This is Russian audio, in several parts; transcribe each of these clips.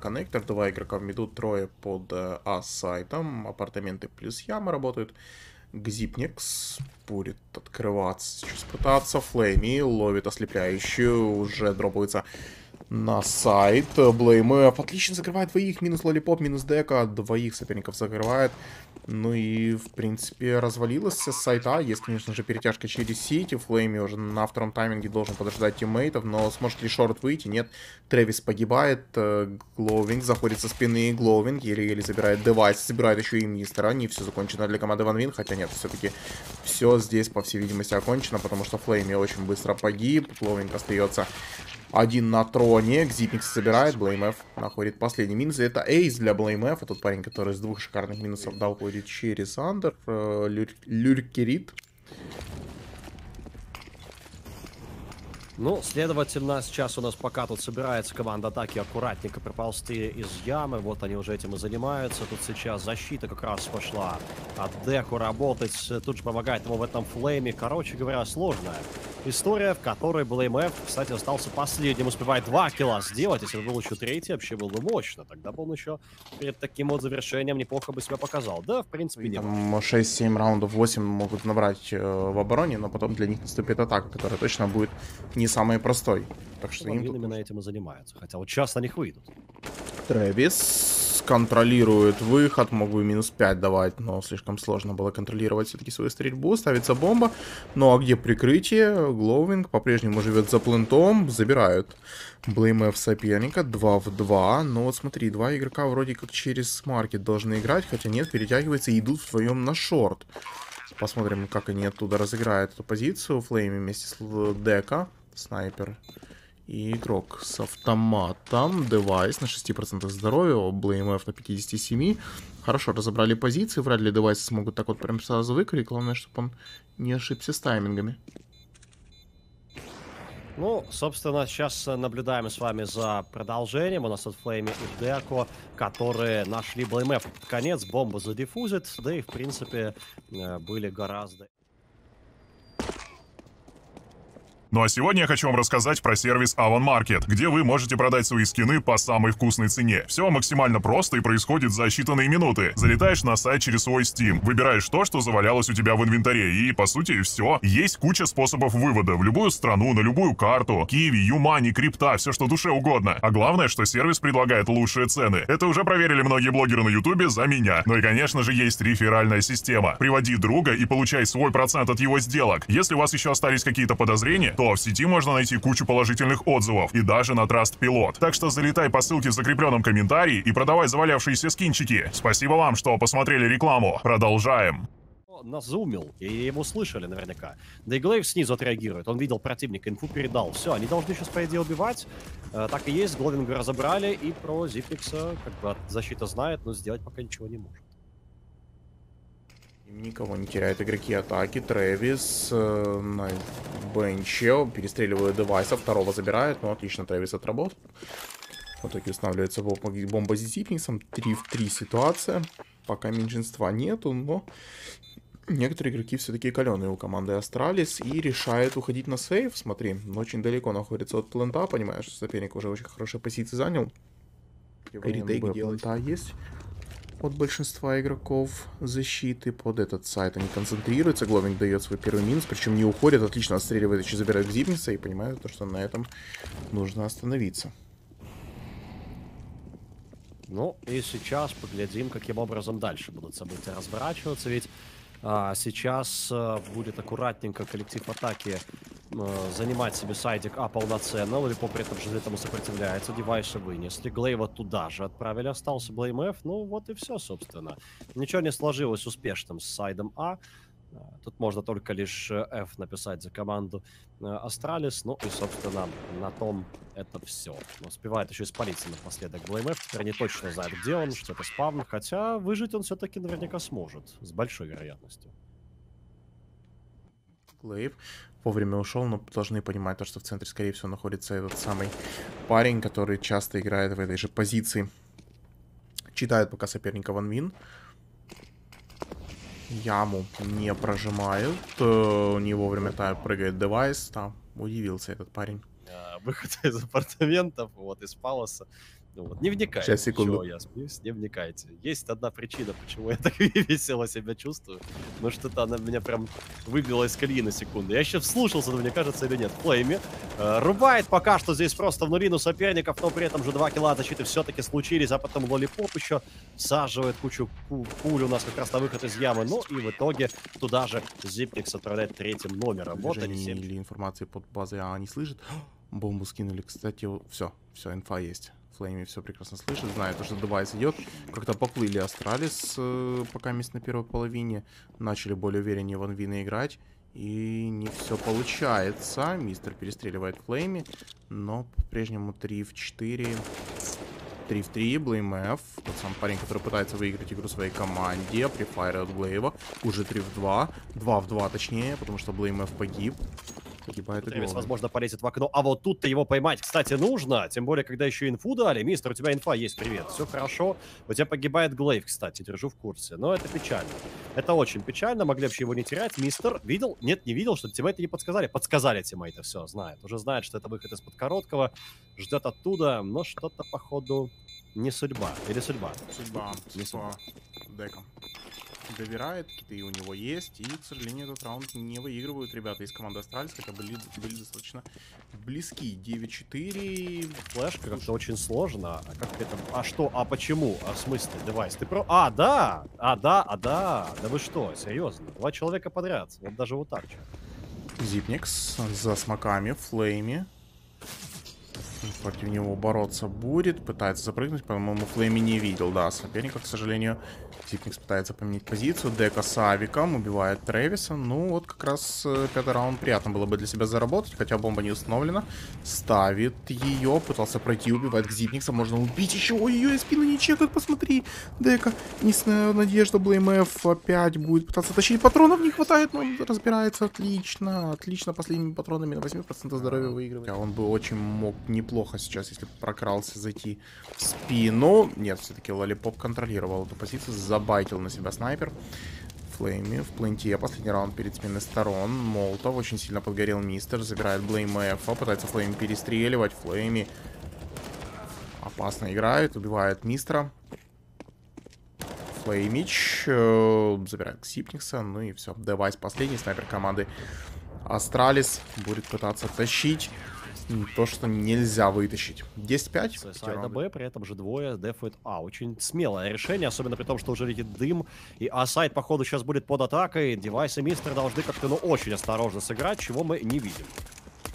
коннектор, два игрока в миду, трое под А-сайтом, апартаменты плюс яма работают. Гзипникс будет открываться, сейчас пытаться, Флейми ловит ослепляющую, уже дропается на сайт, Блеймэп отлично закрывает двоих, минус Лолипоп, минус Дека, двоих соперников закрывает, ну и в принципе развалилось с сайта, есть конечно же перетяжка через сити, Флейми уже на втором тайминге должен подождать тиммейтов, но сможет ли Шорт выйти, нет, Трэвис погибает, Глоувинг заходит со спины, Глоувинг еле-еле забирает девайс, забирает еще и Мистера, не все закончено для команды Ванвин, хотя нет, все-таки все здесь по всей видимости окончено, потому что Флейми очень быстро погиб, Глоувинг остается один на троне, Гзипникс собирает, BlameF находит последний минус, это эйс для BlameF, а тот парень, который с двух шикарных минусов дал, уходит через андер, Люркерит. Ну, следовательно, сейчас у нас пока тут собирается команда атаки аккуратненько проползти из ямы, вот они уже этим и занимаются, тут сейчас защита как раз пошла от Деку работать, тут же помогает ему в этом флейме, короче говоря, сложная история, в которой BlameF, кстати, остался последним, успевает 2 килла сделать, если бы был еще третий, вообще было бы мощно, тогда бы он еще перед таким вот завершением неплохо бы себя показал, да, в принципе, нет. 6-7 раундов, 8 могут набрать в обороне, но потом для них наступит атака, которая точно будет не самый простой. Так что им именно этим и занимаются. Хотя вот сейчас на них выйдут. Трэвис контролирует выход. Мог бы минус 5 давать, но слишком сложно было контролировать все-таки свою стрельбу. Ставится бомба. Ну а где прикрытие? Глоувинг по-прежнему живет за плентом. Забирают BlameF соперника. 2 в 2. Но вот смотри, два игрока вроде как через маркет должны играть. Хотя нет, перетягиваются и идут вдвоем на шорт. Посмотрим, как они оттуда разыграют эту позицию. Флейми вместе с Дека. Снайпер и игрок с автоматом. Девайс на 6% здоровья. BlameF на 57. Хорошо, разобрали позиции. Вряд ли девайсы смогут так вот прям сразу выкрыть. Главное, чтобы он не ошибся с таймингами. Ну, собственно, сейчас наблюдаем с вами за продолжением. У нас тут Флейми и Деко, которые нашли BlameF. Конец, бомба задиффузит. Да и, в принципе, были гораздо... Ну а сегодня я хочу вам рассказать про сервис Avon Market, где вы можете продать свои скины по самой вкусной цене. Все максимально просто и происходит за считанные минуты. Залетаешь на сайт через свой Steam, выбираешь то, что завалялось у тебя в инвентаре, и по сути все. Есть куча способов вывода в любую страну, на любую карту, Киви, Юмани, крипта, все что душе угодно. А главное, что сервис предлагает лучшие цены. Это уже проверили многие блогеры на Ютубе за меня. Ну и конечно же есть реферальная система. Приводи друга и получай свой процент от его сделок. Если у вас еще остались какие-то подозрения, то в сети можно найти кучу положительных отзывов и даже на Trustpilot. Так что залетай по ссылке в закрепленном комментарии и продавай завалявшиеся скинчики. Спасибо вам, что посмотрели рекламу. Продолжаем. Назумил, и его слышали наверняка. Да и Глейв снизу отреагирует, он видел противника, инфу передал. Все, они должны сейчас, по идее, убивать. Так и есть, Гловинга разобрали, и про Зипникса как бы защита знает, но сделать пока ничего не может. Никого не теряют игроки атаки. Трэвис на бенче. Перестреливают девайса. Второго забирают. Ну, отлично, Трэвис отработал. В итоге устанавливается бомба с Зипниксом. 3 в 3 ситуация. Пока меньшинства нету, но некоторые игроки все-таки каленые у команды Астралис. И решает уходить на сейв. Смотри, очень далеко находится от плента. Понимаешь, что соперник уже очень хорошие позиции занял. Ретейк делать. Да, есть. От большинства игроков защиты под этот сайт они концентрируются. Гловинг дает свой первый минус, причем не уходит, отлично отстреливает, еще забирает Зипникса и понимает, что на этом нужно остановиться. Ну и сейчас поглядим, каким образом дальше будут события разворачиваться, ведь сейчас будет аккуратненько коллектив атаки занимать себе сайдик А полноценно. Лолипоп при этом же этому сопротивляется. Девайсы вынесли. Глейва туда же отправили. Остался BlameF. Ну вот и все, собственно. Ничего не сложилось успешным с сайдом А. Тут можно только лишь F написать за команду Астралис. Ну и, собственно, на том это все. Но успевает еще испариться напоследок BlameF. Теперь не точно знает, где он, что это спавн. Хотя выжить он все-таки наверняка сможет. С большой вероятностью. Глейв вовремя ушел, но должны понимать то, что в центре, скорее всего, находится этот самый парень, который часто играет в этой же позиции. Читает пока соперника Ванвин. Яму не прожимают, не вовремя прыгает девайс, там удивился этот парень. Выход из апартаментов, вот, из паласа, Ну, вот, не вникайте. Сейчас, секунду. Я смеюсь, не вникайте. Есть одна причина, почему я так весело себя чувствую. Потому что это она меня прям выбила из колеи на секунду. Я еще вслушался, мне кажется, или нет. Флейми рубает пока что здесь просто в нулину соперников, но при этом же 2 килла защиты все-таки случились, а потом Лолипоп еще саживает кучу пуль у нас как раз на выход из ямы. Ну и в итоге туда же Зипникс отправляет третьим номером. Вот они или информации под базой, а не слышит. Бомбу скинули, кстати, все, инфа есть. Флейми все прекрасно слышит, знает, что девайс идет. Как-то поплыли Астралис, пока мест на первой половине. Начали более увереннее в Анвины играть. И не все получается. Мистер перестреливает Флейми. Но по-прежнему 3 в 4. 3 в 3. Блеймэф. Тот самый парень, который пытается выиграть игру своей команде. Префайр от Блейва. Уже 3 в 2. 2 в 2 точнее, потому что Блеймэф погиб. Тревис, возможно, полезет в окно. А вот тут-то его поймать, кстати, нужно. Тем более, когда еще инфу дали. Мистер, у тебя инфа есть, привет. Все хорошо. У тебя погибает Глейв, кстати, держу в курсе. Но это печально. Это очень печально. Могли вообще его не терять. Мистер видел? Нет, не видел, что тиммейты не подсказали. Подсказали тиммейты, все, знает. Уже знает, что это выход из-под короткого. Ждет оттуда, но что-то, походу, не судьба. Или судьба? Судьба. Не судьба. Деком. Добирает, и у него есть, и, к сожалению, этот раунд не выигрывают ребята из команды Астралис, хотя были достаточно близки. 9-4. Флешка как-то очень сложно. А как это? А что? А почему? А в смысле? Девайс, ты про... А, да! А, да! А, да! Да вы что? Серьезно? 2 человека подряд. Вот даже вот так. Зипникс за смоками, Флейми. Против него бороться будет, пытается запрыгнуть, по-моему, Флейми не видел, да, соперника, к сожалению. Зипникс пытается поменять позицию, Дека с авиком, убивает Тревиса, ну вот как раз 5-й раунд приятно было бы для себя заработать, хотя бомба не установлена, ставит ее, пытался пройти, убивает Зипникса, можно убить еще, ой-ой-ой, спину не чекают, посмотри, Дека, несная надежда, Блеймэф опять будет пытаться тащить, патронов не хватает, но разбирается отлично, отлично, последними патронами на 8% здоровья выигрывает. Он бы очень мог неплохо сейчас, если прокрался, зайти в спину. Нет, все-таки Лолипоп контролировал эту позицию, забайтил на себя снайпер. Флейми в пленте, последний раунд перед сменой сторон. Молотов очень сильно подгорел мистер, забирает Блеймэфа, пытается Флейми перестреливать. Флейми опасно играет, убивает мистера. Флеймич забирает Сипникса, ну и все. Девайс последний, снайпер команды Астралис будет пытаться тащить то, что нельзя вытащить. 10-5. Сайда Б, при этом же двое дефует А. Очень смелое решение, особенно при том, что уже летит дым. И А-сайд, походу, сейчас будет под атакой. Девайс и мистер должны как-то, ну, очень осторожно сыграть, чего мы не видим.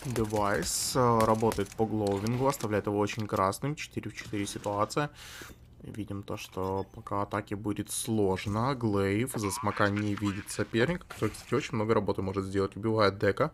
Девайс работает по глоувингу, оставляет его очень красным. 4 в 4 ситуация. Видим то, что пока атаки будет сложно. Глейв за смока не видит соперник, который, кстати, очень много работы может сделать. Убивает Дека.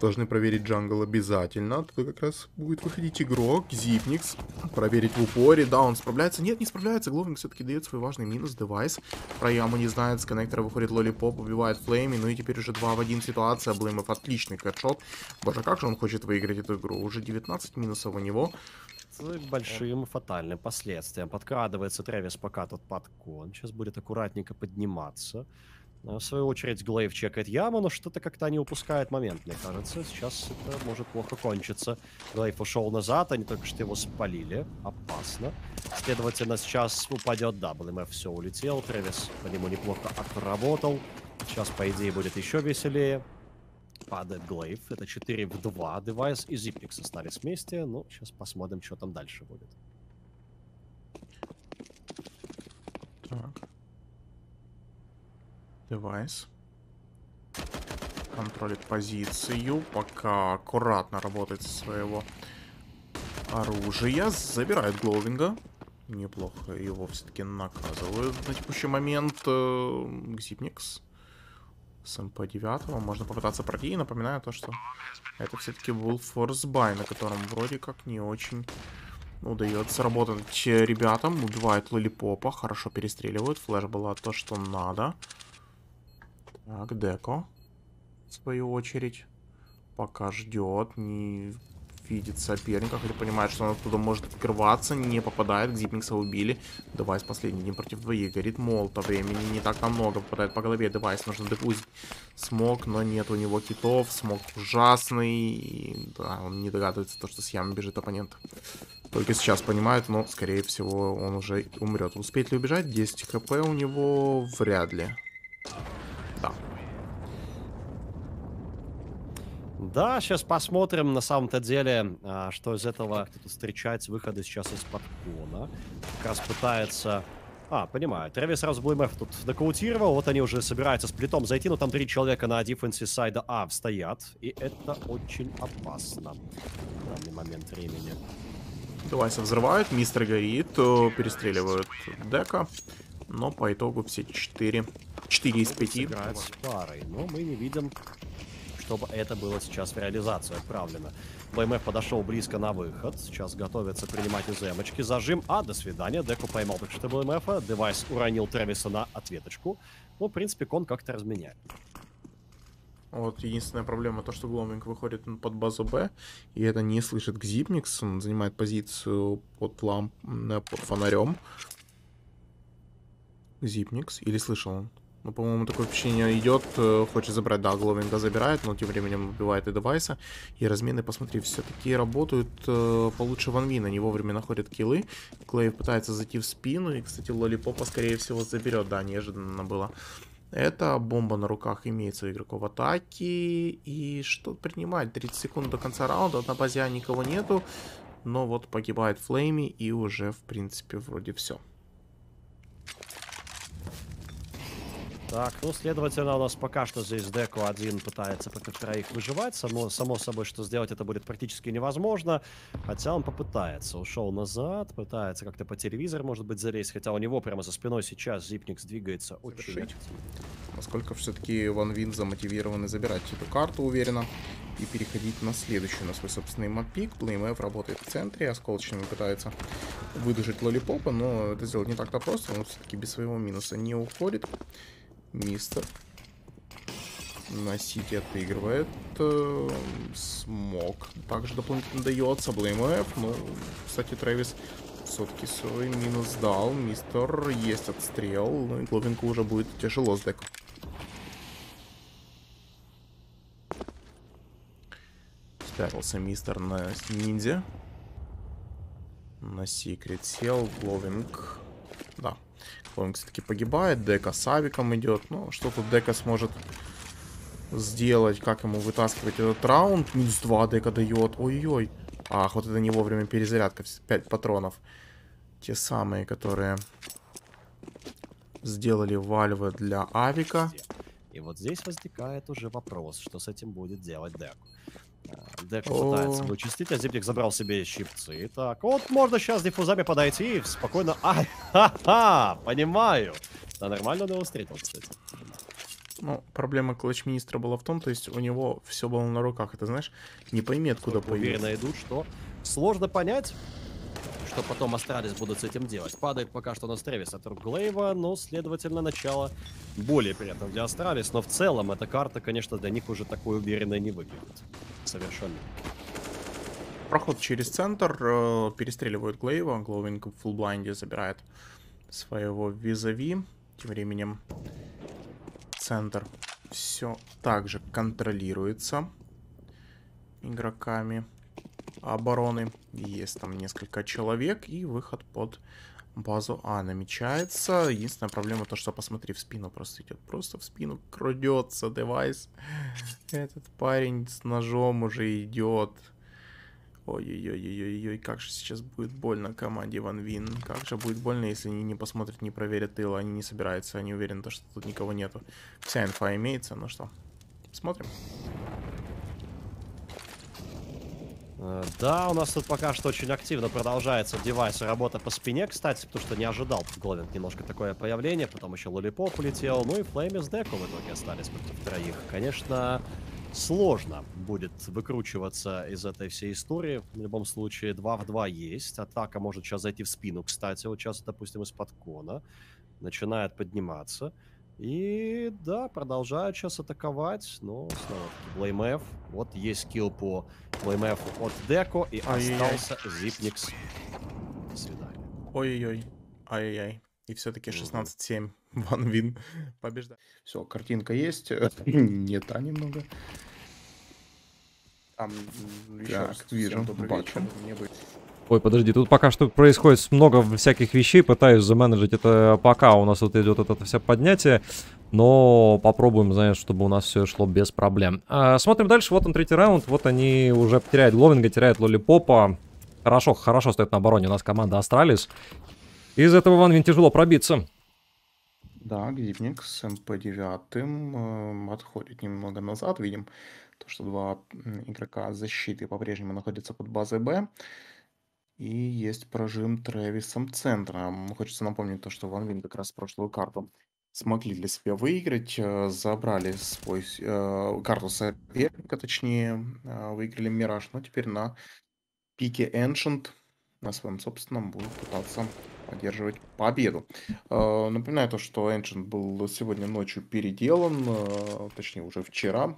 Должны проверить джангл обязательно. Тут как раз будет выходить игрок. Зипникс. Проверить в упоре. Да, он справляется. Нет, не справляется. Гловинг все-таки дает свой важный минус. Девайс про яму не знает. С коннектора выходит Лолипоп. Убивает Флейми. Ну и теперь уже 2 в 1 ситуация. Блеймов отличный кэтшот. Боже, как же он хочет выиграть эту игру. Уже 19 минусов у него. С большим фатальным последствием. Подкрадывается Тревис пока тот подкон. Сейчас будет аккуратненько подниматься. В свою очередь Глейв чекает яму, но что-то как-то они упускают момент, мне кажется. Сейчас это может плохо кончиться. Глейв ушел назад, они только что его спалили. Опасно. Следовательно, сейчас упадет дабл. МФ все улетел. Тревис по нему неплохо отработал. Сейчас, по идее, будет еще веселее. Падает Глейв. Это 4 в 2. Девайс и Зипникс остались вместе. Ну, сейчас посмотрим, что там дальше будет. Так. Девайс. Контролит позицию. Пока аккуратно работает со своего оружия. Забирает Глоувинга. Неплохо. Его все-таки наказывают на текущий момент. Зипникс. С МП-9 можно попытаться пройти. И напоминаю то, что это все-таки был форсбай, на котором вроде как не очень удается работать ребятам. Убивает Лолипопа, хорошо перестреливают. Флэш была то, что надо. Так, Деко в свою очередь пока ждет, не видит соперника, хотя понимает, что он оттуда может открываться, не попадает. Зипникса убили. Девайс последний, один против двоих. Горит молота, времени не так много, попадает по голове. Девайс нужно дефузить смог, но нет у него китов. Смог ужасный. И, да, он не догадывается, то, что с ямы бежит оппонент. Только сейчас понимают, но, скорее всего, он уже умрет. Успеет ли убежать? 10 хп у него вряд ли. Да. Да, сейчас посмотрим, на самом-то деле, что из этого встречать выходы сейчас из-под кона. Как раз пытается... А, понимаю. Трэвис сразу Блэймерф тут нокаутировал. Вот они уже собираются сплитом зайти, но там 3 человека на дефенсе сайда А стоят. И это очень опасно в данный момент времени. Девайса взрывают, мистер горит, перестреливают дека. Но по итогу все 4 из 5. Играют с парой, но мы не видим, чтобы это было сейчас в реализацию отправлено. БМФ подошел близко на выход. Сейчас готовится принимать уземочки. Зажим. А, до свидания. Деку поймал только что БМФа. Девайс уронил Трэвиса на ответочку. Ну, в принципе, кон как-то разменяет. Вот единственная проблема то, что Гломинг выходит под базу Б, и это не слышит Гзипникс. Он занимает позицию под под фонарем. Гзипникс. Или слышал он? Ну, по-моему, такое впечатление идет. Хочет забрать, да, Гломинга забирает, но тем временем убивает и девайса. И размены, посмотри, все-таки работают получше Ванвина. Они вовремя находят киллы. Клей пытается зайти в спину. И, кстати, Лолипопа, скорее всего, заберет. Да, неожиданно было. Это бомба на руках имеется у игроков атаки. И что принимать? 30 секунд до конца раунда. На базе А никого нету. Но вот погибает Флейми. И уже, в принципе, вроде все. Так, ну, следовательно, у нас пока что здесь деку один пытается против троих выживать. Само собой, что сделать это будет практически невозможно. Хотя он попытается. Ушел назад, пытается как-то по телевизору, может быть, залезть. Хотя у него прямо за спиной сейчас Зипникс двигается очень активно. Насколько все-таки Ванвин замотивированы забирать эту карту, уверенно. И переходить на следующую, на свой собственный маппик. Блэймэв работает в центре, осколочными пытается выдушить Лолипопа. Но это сделать не так-то просто. Он все-таки без своего минуса не уходит. Мистер на сити отыгрывает. Смог также дополнительно дается Блэймэф. Ну, кстати, Трэвис все-таки свой минус дал. Мистер есть отстрел. Ну и Глобинку уже будет тяжело с деком. Спрятался мистер на ниндзя. На секрет сел. Глобинг. Да. Он, кстати, погибает. Дека с авиком идет. Ну, что тут дека сможет сделать? Как ему вытаскивать этот раунд? Минус 2 дека дает. Ой-ой. Ах, вот это не вовремя перезарядка. 5 патронов. Те самые, которые сделали вальвы для авика. И вот здесь возникает уже вопрос, что с этим будет делать дека. Дека пытается вычистить, а Зипник забрал себе щипцы. Так, вот можно сейчас диффузами подойти и спокойно... Ай, ха-ха, понимаю. Да, нормально он его встретил, кстати. Ну, проблема клатч-министра была в том, то есть у него все было на руках. Это, знаешь, не пойми, откуда появилось. Уверенно идут, что сложно понять, что потом Астралис будут с этим делать. Падает пока что на Трэвис от рук Глейва, но, следовательно, начало более приятно для Астралис. Но в целом эта карта, конечно, для них уже такой уверенной не выглядит. Совершенно. Проход через центр, перестреливают Глейва, Глоуинг в фуллблайнде забирает своего визави. Тем временем центр все также контролируется игроками обороны. Есть там несколько человек, и выход под базу А намечается. Единственная проблема то, что посмотри в спину, просто идет, просто в спину крадется девайс. Этот парень с ножом уже идет. Ой-ой-ой-ой-ой, как же сейчас будет больно команде Ванвин. Как же будет больно, если они не посмотрят, не проверят тыл, они не собираются, они уверены, что тут никого нету. Вся инфа имеется, ну что, смотрим. Да, у нас тут пока что очень активно продолжается девайс работа по спине, кстати, потому что не ожидал Гловинг немножко такое появление, потом еще Лолипоп улетел, ну и Флейми с Деку в итоге остались против троих. Конечно, сложно будет выкручиваться из этой всей истории, в любом случае 2 в 2 есть, атака может сейчас зайти в спину, кстати, вот сейчас, допустим, из-под кона начинает подниматься. И да, продолжают сейчас атаковать, но снова-таки BlameF. Вот есть килл по BlameF от Деко, и остался Зипникс. До свидания. Ой-ой-ой, ай-яй-яй. И все-таки 16-7, Ван Вин побеждает. Все, картинка есть, нет, а немного. Там еще раз вижу, бачу. Ой, подожди, тут пока что происходит много всяких вещей, пытаюсь заменеджить это пока у нас вот идет это все поднятие, но попробуем, знаешь, чтобы у нас все шло без проблем. Смотрим дальше, вот он третий раунд, вот они уже теряют Гловинга, теряют Лолипопа, хорошо, хорошо стоит на обороне, у нас команда Астралис, из этого Ван Вин тяжело пробиться. Да, Гзипник с МП-9 отходит немного назад, видим то, что два игрока защиты по-прежнему находятся под базой Б. И есть прожим Трэвисом центра. Хочется напомнить то, что Ван Вин как раз прошлую карту смогли для себя выиграть. Забрали свой карту соперника, точнее, выиграли Мираж. Но теперь на пике Ancient на своем собственном будут пытаться поддерживать победу. Напоминаю то, что Ancient был сегодня ночью переделан, точнее уже вчера.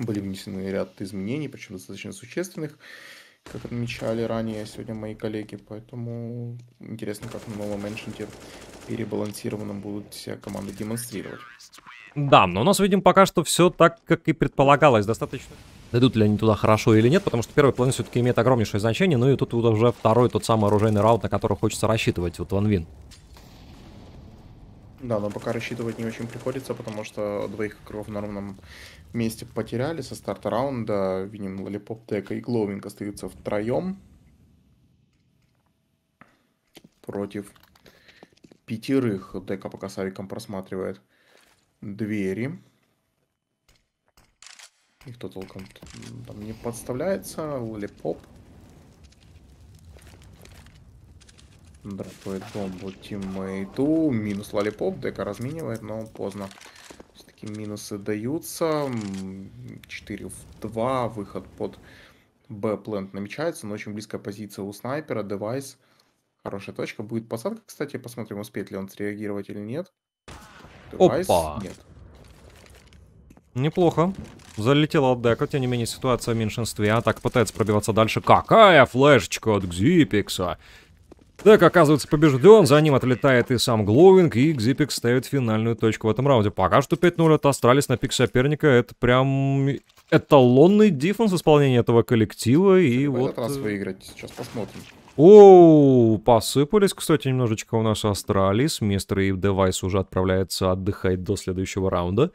Были внесены ряд изменений, причем достаточно существенных, как отмечали ранее сегодня мои коллеги, поэтому интересно, как на новом Ancient'е перебалансированным будут все команды демонстрировать. Да, но у нас, видим, пока что все так, как и предполагалось, достаточно. Дойдут ли они туда хорошо или нет, потому что первый план все-таки имеет огромнейшее значение, ну и тут уже второй, тот самый оружейный раунд, на который хочется рассчитывать, вот Ван Вин. Да, но пока рассчитывать не очень приходится, потому что двоих игроков на ровном месте потеряли со старта раунда. Видим, Лолипоп, Дека и Глоуминг остаются втроем против пятерых. Дека пока с авиком просматривает двери. Никто толком там не подставляется. Лолипоп дропает бомбу тиммейту, минус Лолипоп, Дека разменивает, но поздно. Все-таки минусы даются, 4 в 2, выход под Б-плент намечается, но очень близкая позиция у снайпера, девайс, хорошая точка, будет посадка, кстати, посмотрим, успеет ли он среагировать или нет. Девайс, опа. Нет. Неплохо. Залетела от Дека, тем не менее ситуация в меньшинстве, а так пытается пробиваться дальше. Какая флешечка от Гзипикса! Так, оказывается, побежден, за ним отлетает и сам Глоуинг, и Xipix ставит финальную точку в этом раунде. Пока что 5-0 от Астралис на пик соперника, это прям эталонный диффенс исполнения этого коллектива, и вот... В этот раз выиграть, сейчас посмотрим. Оу, посыпались, кстати, немножечко у нас Астралис, мистер и девайс уже отправляется отдыхать до следующего раунда.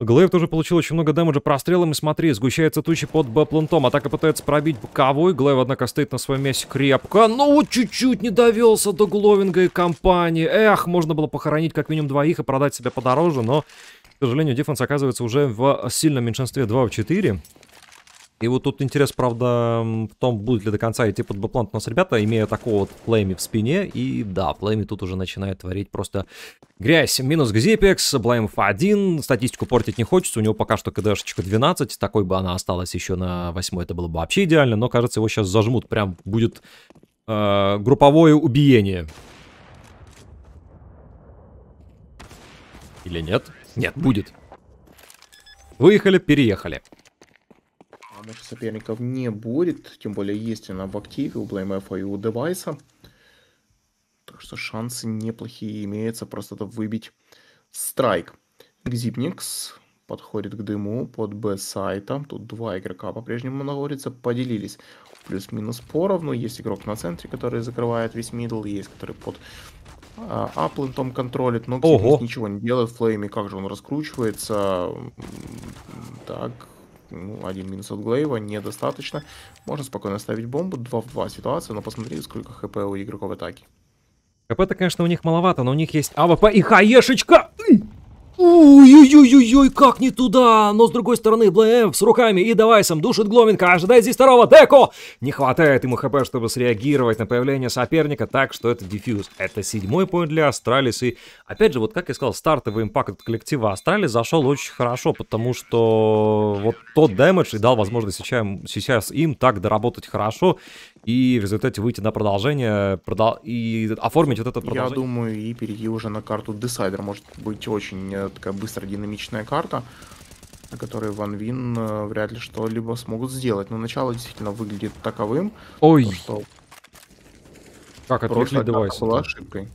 Глэйв тоже получил очень много дэмэджа прострелом, и смотри, сгущается тучи под Б-плантом. Атака пытается пробить боковой, Глэйв, однако, стоит на своем месте крепко. Ну, вот чуть-чуть не довелся до Гловинга и компании. Эх, можно было похоронить как минимум двоих и продать себя подороже, но, к сожалению, дефенс оказывается уже в сильном меньшинстве 2 в 4. И вот тут интерес, правда, в том, будет ли до конца идти под Б-плант у нас ребята, имея такого вот Флейми в спине. И да, Флейми тут уже начинает творить просто грязь. Минус Гзипикс, BlameF 1. Статистику портить не хочется, у него пока что КДшечка 12. Такой бы она осталась еще на 8, это было бы вообще идеально. Но, кажется, его сейчас зажмут, прям будет групповое убиение. Или нет? Нет, будет. Выехали, переехали. Наших соперников не будет, тем более есть она в активе у BlameF и у девайса. Так что шансы неплохие имеются просто выбить страйк. Гзипникс подходит к дыму под Б-сайта. Тут два игрока по-прежнему находятся, поделились плюс-минус поровну. Есть игрок на центре, который закрывает весь мидл, есть который под аплентом контролит, но Гзипникс ничего не делает. Флейми, как же он раскручивается. Так... Ну, один минус от Глейва, недостаточно. Можно спокойно ставить бомбу, 2 в 2 ситуация, но посмотри, сколько хп у игроков атаки. ХП-то, конечно, у них маловато, но у них есть АВП и хаешечка! Ой-ой-ой-ой, как не туда! Но с другой стороны, BlameF с руками и девайсом душит Гловинка, ожидает здесь второго Деко! Не хватает ему ХП, чтобы среагировать на появление соперника, так что это дефьюз. Это 7-й поинт для Астралис, и опять же, вот как я сказал, стартовый импакт от коллектива Астралис зашел очень хорошо, потому что вот тот дэмэдж и дал возможность сейчас им так доработать хорошо. и в результате выйти на продолжение и оформить вот это продолжение. Я думаю, и перейти уже на карту Decider. Может быть очень такая быстро динамичная карта, на которой Ван Вин вряд ли что-либо смогут сделать. Но начало действительно выглядит таковым. Ой! Что как отличный девайс. Была ошибкой.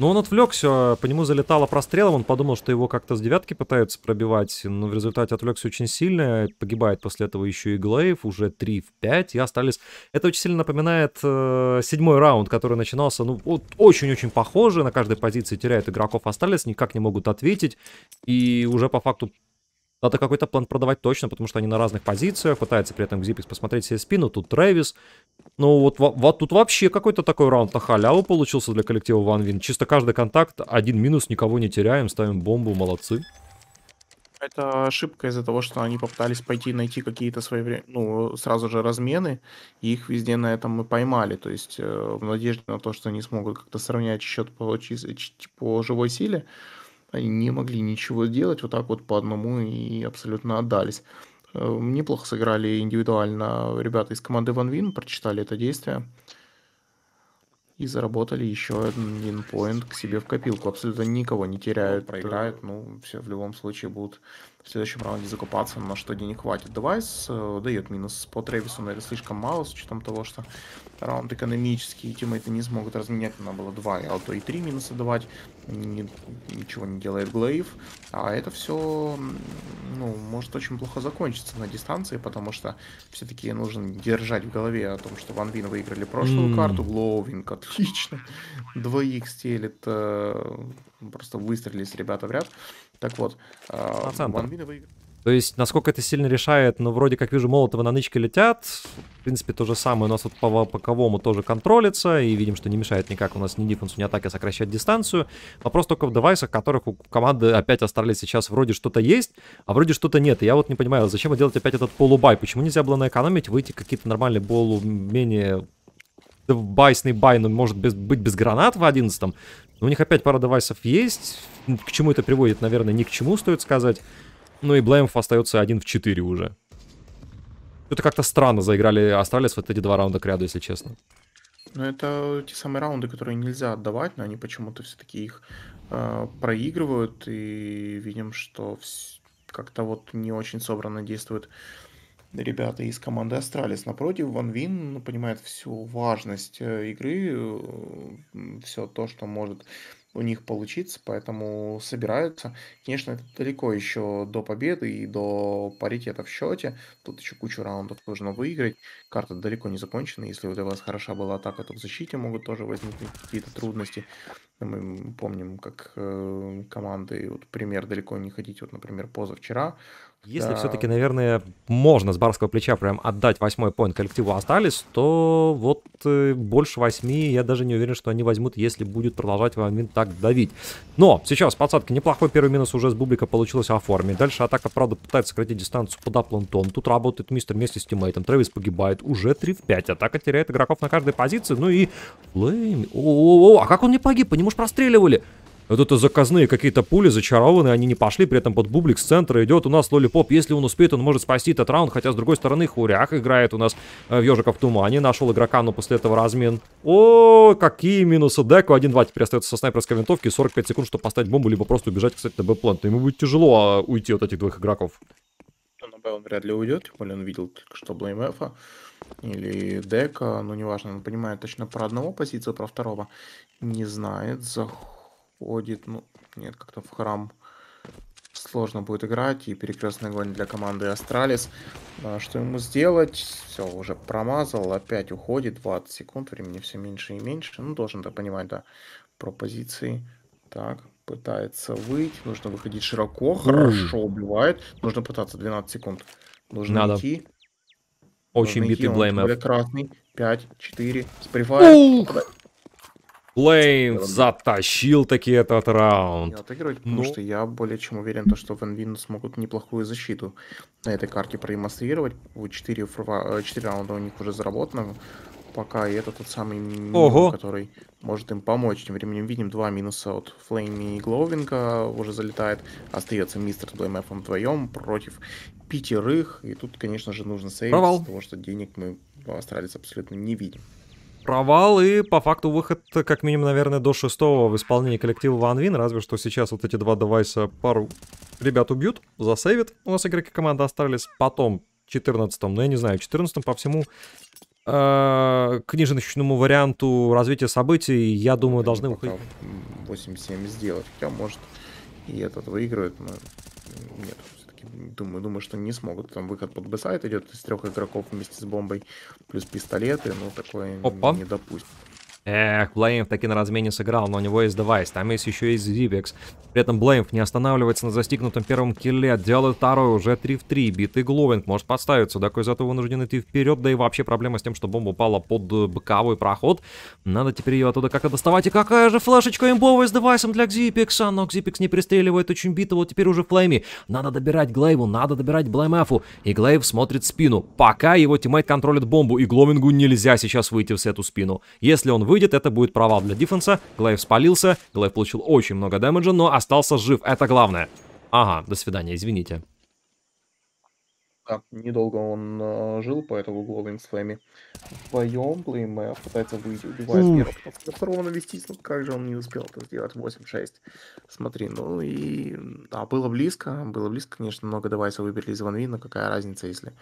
Ну, он отвлекся, по нему залетало прострелом, он подумал, что его как-то с девятки пытаются пробивать, но в результате отвлекся очень сильно, погибает после этого еще и Глейв, уже 3 в 5, и остались... Это очень сильно напоминает седьмой раунд, который начинался, ну, вот очень-очень похоже, на каждой позиции теряют игроков, остались, никак не могут ответить, и уже по факту надо какой-то план продавать точно, потому что они на разных позициях, пытается при этом Xipix посмотреть себе спину, тут Трэвис. Ну вот тут вообще какой-то такой раунд на халяву получился для коллектива Ван Вин. Чисто каждый контакт, один минус, никого не теряем, ставим бомбу, молодцы. Это ошибка из-за того, что они попытались пойти найти какие-то свои, ну, сразу же размены, и их везде на этом мы поймали. То есть в надежде на то, что они смогут как-то сравнять счет по живой силе, они не могли ничего делать, вот так вот по одному и абсолютно отдались. Неплохо сыграли индивидуально ребята из команды Ван Вин, прочитали это действие и заработали еще один поинт к себе в копилку. Абсолютно никого не теряют, проиграют, ну, все в любом случае будут в следующем раунде закупаться, на что денег хватит. Девайс дает минус по Трэвису, но это слишком мало, с учетом того, что раунд экономический, тиммейты не смогут разменять, надо было 2, а то и 3 минуса давать, ничего не делает Глейв, а это все, ну, может очень плохо закончиться на дистанции, потому что все-таки нужно держать в голове о том, что Ван Вин выиграли прошлую карту, Глоувинг отлично, двоих стелит, просто выстрелились ребята в ряд. Так вот, Ван Вин выиграл. То есть, насколько это сильно решает, ну, вроде как вижу, Молотова на нычке летят. В принципе, то же самое у нас вот по ковому тоже контролится. И видим, что не мешает никак у нас ни дефенсу, ни атаке сокращать дистанцию. Вопрос только в девайсах, которых у команды опять остались сейчас вроде что-то есть, а вроде что-то нет. И я вот не понимаю, зачем делать опять этот полубай? Почему нельзя было наэкономить, выйти какие-то нормальные более-менее... Байсный бай, но может быть без гранат в 11-м. У них опять пара девайсов есть. К чему это приводит, наверное, ни к чему, стоит сказать. Ну и Блеймов остается 1 в 4 уже. Это как-то странно заиграли Астралис вот эти два раунда к ряду, если честно. Ну это те самые раунды, которые нельзя отдавать, но они почему-то все-таки их проигрывают. И видим, что как-то вот не очень собранно действует ребята из команды Астралис. Напротив, Ван Вин понимает всю важность игры, все то, что может у них получиться, поэтому собираются. Конечно, это далеко еще до победы и до паритета в счете. Тут еще кучу раундов нужно выиграть. Карта далеко не закончена. Если у вас хороша была атака, то в защите могут тоже возникнуть какие-то трудности. Мы помним, как команды, вот пример далеко не ходить, вот, например, позавчера. Если все-таки, наверное, можно с барского плеча прям отдать 8-й поинт коллективу остались, то вот больше 8 я даже не уверен, что они возьмут, если будет продолжать Ван Вин так давить. Но сейчас подсадка, неплохой первый минус уже с Бублика получилось оформить. Дальше атака, правда, пытается сократить дистанцию под аплантон. Тут работает Мистер вместе с тиммейтом. Трэвис погибает. Уже 3 в 5. Атака теряет игроков на каждой позиции. Ну и Флейм. О-о-о, а как он не погиб? По нему ж простреливали. Вот это заказные какие-то пули, зачарованные, они не пошли, при этом под Бублик с центра идет у нас Лолипоп, если он успеет, он может спасти этот раунд, хотя с другой стороны Хурях играет у нас в Ёжика в тумане, нашел игрока, но после этого размен. О, какие минусы деку, 1-2 теперь остается со снайперской винтовки, 45 секунд, чтобы поставить бомбу, либо просто убежать, кстати, на Б-плант, ему будет тяжело уйти от этих двоих игроков. На Б он вряд ли уйдет, тем более он видел только что Блеймэфа или дека, ну неважно, он понимает точно про одного позицию, про второго не знает, заходит, ну, нет, как-то в храм сложно будет играть, и перекрестный огонь для команды Астралис. Что ему сделать? Все, уже промазал, опять уходит, 20 секунд, времени все меньше и меньше, ну, должен-то понимать, да, про позиции, так, пытается выйти, нужно выходить широко, хорошо убивает, нужно пытаться 12 секунд, нужно идти. Очень битый Блеймэф. Красный, 5, 4, сприфайт. Блейм затащил таки этот раунд. Отыгрывать, потому что я более чем уверен, что Ван Вин смогут неплохую защиту на этой карте продемонстрировать. 4 раунда у них уже заработано. Пока и это тот самый минус, который может им помочь. Тем временем видим 2 минуса от Флейми и Глоувинга уже залетает. Остается Мистер с Блеймэфом вдвоем против 5. И тут, конечно же, нужно сейвить, потому что денег мы Астралис абсолютно не видим. Провал и, по факту, выход, как минимум, наверное, до 6-го в исполнении коллектива Ванвин. Разве что сейчас вот эти два девайса пару ребят убьют, засейвят. У нас игроки команды Астралис. Потом, 14-м, ну я не знаю, 14-м по всему книжному варианту развития событий, я думаю, они должны выходить. 8-7 сделать, хотя, может, и этот выигрывает, но нет. Думаю, что не смогут. Там выход под б-сайт идет из 3 игроков вместе с бомбой. Плюс пистолеты, но такое не допустит. Эх, Блеймф таки на размене сыграл, но у него есть девайс, там есть еще и Zibix. При этом Блеймф не останавливается на застигнутом первом килле, делает второй, уже 3 в 3, битый Гловинг, может подставиться, такой зато вынужден идти вперед, да и вообще проблема с тем, что бомба упала под боковой проход. Надо теперь ее оттуда как-то доставать, и какая же флешечка имбовая с девайсом для Zibix, но Zibix не пристреливает очень битого, теперь уже Флейми. Надо добирать Глейву, надо добирать Блеймфу, и Глейв смотрит спину, пока его тиммейт контролит бомбу, и Гловингу нельзя сейчас выйти в эту спину. Если он выйдет, это будет провал для дефенса. Глейв спалился, Глейв получил очень много дэмэджа, но остался жив, это главное. Ага, до свидания, извините. Да, недолго он жил, поэтому Гловинг с Флэми вдвоем. Блеймф пытается выйти, убивает первого, на второго навестись, ну как же он не успел это сделать, 8-6. Смотри, ну и... Да, было близко, конечно, много девайсов выбили из Ванвина, какая разница, если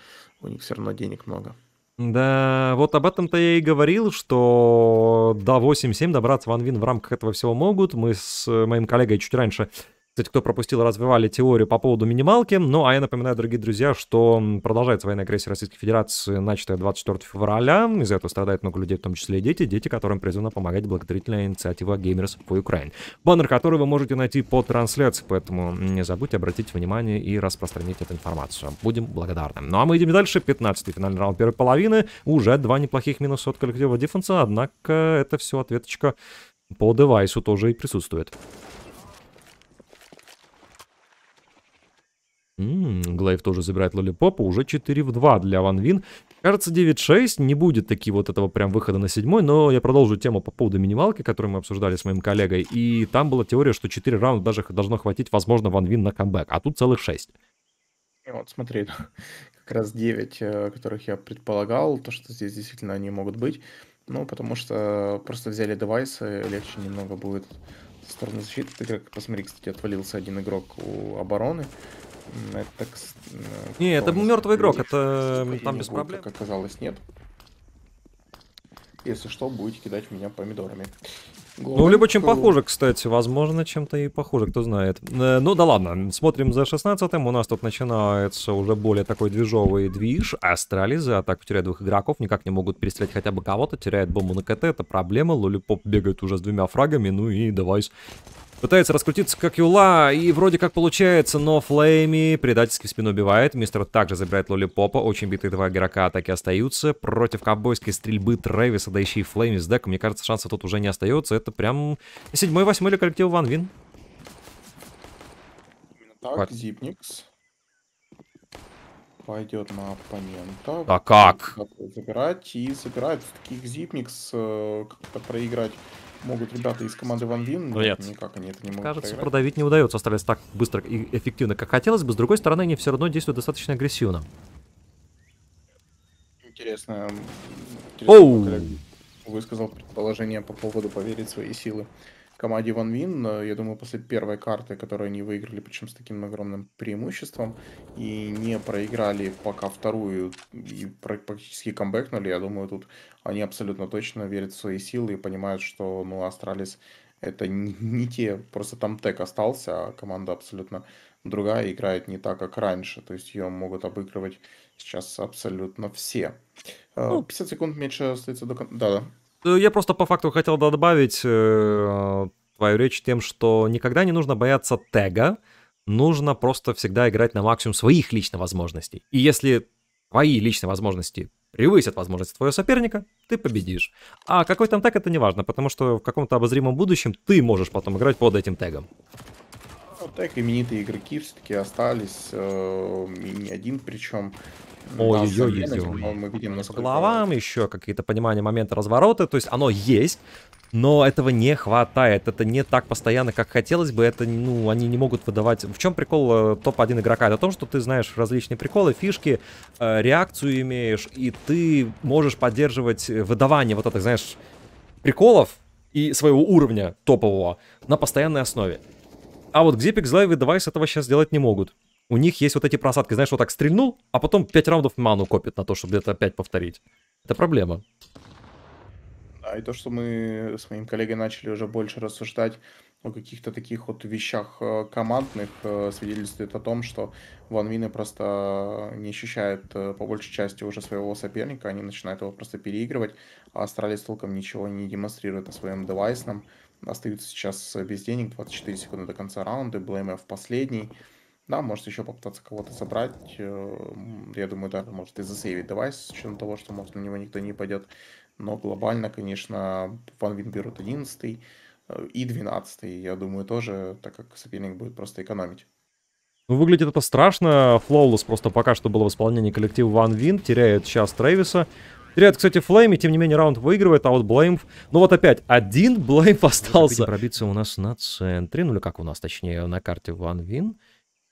у них все равно денег много. Да, вот об этом-то я и говорил, что до 8-7 добраться Ванвин в рамках этого всего могут. Мы с моим коллегой чуть раньше, кстати, кто пропустил, развивали теорию по поводу минималки. Ну, а я напоминаю, дорогие друзья, что продолжается военная агрессия Российской Федерации, начатая 24 февраля. Из-за этого страдает много людей, в том числе и дети, которым призвана помогать благотворительная инициатива Gamers for Ukraine. Баннер, который вы можете найти по трансляции, поэтому не забудьте обратить внимание и распространить эту информацию. Будем благодарны. Ну, а мы идем дальше. 15-й финальный раунд первой половины. Уже два неплохих минуса от коллектива Дефенса, однако это все ответочка по девайсу тоже и присутствует. Глейв тоже забирает лолипопа, уже 4 в 2 для Ванвин. Кажется, 9-6, не будет таки вот этого прям выхода на 7-й, но я продолжу тему по поводу минималки, которую мы обсуждали с моим коллегой, и там была теория, что 4 раунда даже должно хватить, возможно, Ванвин на камбэк, а тут целых 6. И вот, смотри, как раз 9, которых я предполагал, то, что здесь действительно они могут быть, ну, потому что просто взяли девайсы, легче немного будет со стороны защиты. Ты как, посмотри, кстати, отвалился один игрок у обороны. Это, не, это мертвый игрок, это там без проблем. Как оказалось, нет. Если что, будете кидать меня помидорами. Главное, ну, либо чем похоже, кстати, возможно, чем-то и похоже, кто знает. Ну да ладно, смотрим за 16-м, у нас тут начинается уже более такой движовый движ. Астралис за атаку теряет двух игроков, никак не могут перестрелять хотя бы кого-то, теряет бомбу на КТ, это проблема. Лолипоп бегает уже с двумя фрагами, ну и девайс. Пытается раскрутиться как Юла, и вроде как получается, но Флейми предательски в спину убивает. Мистер также забирает лолипопа, очень битые два игрока атаки остаются. Против ковбойской стрельбы Трэвиса, да еще и Флейми с деком, мне кажется, шансов тут уже не остается. Это прям 7-8 для коллектива Ванвин. Так, вот. Zipnix пойдет на оппонента. А как? Забирать и забирать. Таких Zipnix как-то проиграть могут ребята из команды Ванвин, но нет, никак они это не могут. Кажется, проиграть. Продавить не удается, остались так быстро и эффективно, как хотелось бы. С другой стороны, они все равно действуют достаточно агрессивно. Интересно, высказал предположение по поводу поверить в свои силы команде Ванвин. Я думаю, после первой карты, которую они выиграли, причем с таким огромным преимуществом, и не проиграли пока вторую, и практически камбэкнули, я думаю, тут они абсолютно точно верят в свои силы и понимают, что, ну, Астралис это не те, просто там тег остался, а команда абсолютно другая, играет не так, как раньше, то есть ее могут обыгрывать сейчас абсолютно все. 50 секунд меньше остается до конца. Да-да. Я просто по факту хотел добавить твою речь тем, что никогда не нужно бояться тега, нужно просто всегда играть на максимум своих личных возможностей. И если твои личные возможности превысят возможности твоего соперника, ты победишь. А какой там тег, это не важно, потому что в каком-то обозримом будущем ты можешь потом играть под этим тегом. Хартек, именитые игроки все-таки остались, и не один причем. Мы видим, насколько... Головам еще какие-то понимания, моменты, развороты, то есть оно есть, но этого не хватает, это не так постоянно, как хотелось бы, это, ну, они не могут выдавать. В чем прикол топ-1 игрока? Это о том, что ты знаешь различные приколы, фишки, реакцию имеешь, и ты можешь поддерживать выдавание вот этих, знаешь, приколов и своего уровня топового на постоянной основе. А вот где Pixlive и Device этого сейчас делать не могут. У них есть вот эти просадки, знаешь, вот так стрельнул, а потом 5 раундов ману копит на то, чтобы где-то опять повторить. Это проблема. А и то, что мы с моим коллегой начали уже больше рассуждать о каких-то таких вот вещах командных, свидетельствует о том, что ванвины просто не ощущают по большей части уже своего соперника, они начинают его просто переигрывать, а Астралис толком ничего не демонстрирует о своем девайсном. Остаются сейчас без денег, 24 секунды до конца раунда, БМФ последний. Да, может еще попытаться кого-то собрать. Я думаю, да, может и засейвить девайс, с учетом того, что, может, на него никто не пойдет. Но глобально, конечно, ванвин берут 11-й и 12-й, я думаю, тоже, так как соперник будет просто экономить. Ну, выглядит это страшно. Flawless просто пока что было в исполнении коллектива ванвин, теряет сейчас Трэвиса. Теряет, кстати, Flame, и тем не менее раунд выигрывает, а вот Blame... Ну вот опять, один Blame остался. Пробиться у нас на центре, ну или как у нас, точнее, на карте ванвин.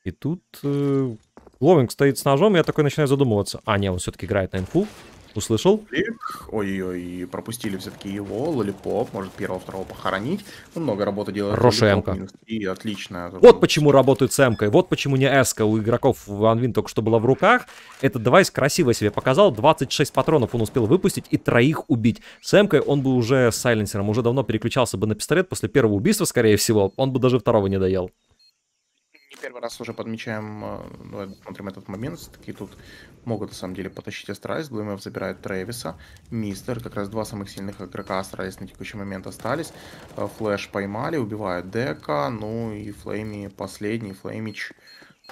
И тут Ловинг стоит с ножом, и я такой начинаю задумываться. А, нет, он все-таки играет на инфу. Услышал? Ой-ой-ой, пропустили все-таки его. Лолипоп может первого-второго похоронить. Ну, много работы делает. Хорошая эмка. И отлично. Вот почему работают с эмкой. Вот почему не эска у игроков ванвин только что была в руках. Этот девайс красиво себе показал. 26 патронов он успел выпустить и троих убить. С эмкой он бы уже с сайленсером уже давно переключался бы на пистолет. После первого убийства, скорее всего, он бы даже второго не доел. Первый раз уже подмечаем, ну, смотрим этот момент, все-таки тут могут на самом деле потащить Астралис, Блэймов забирает Трэвиса, Мистер, как раз два самых сильных игрока Астралис на текущий момент остались, Флэш поймали, убивают Дека, ну и Флейми последний, Флеймич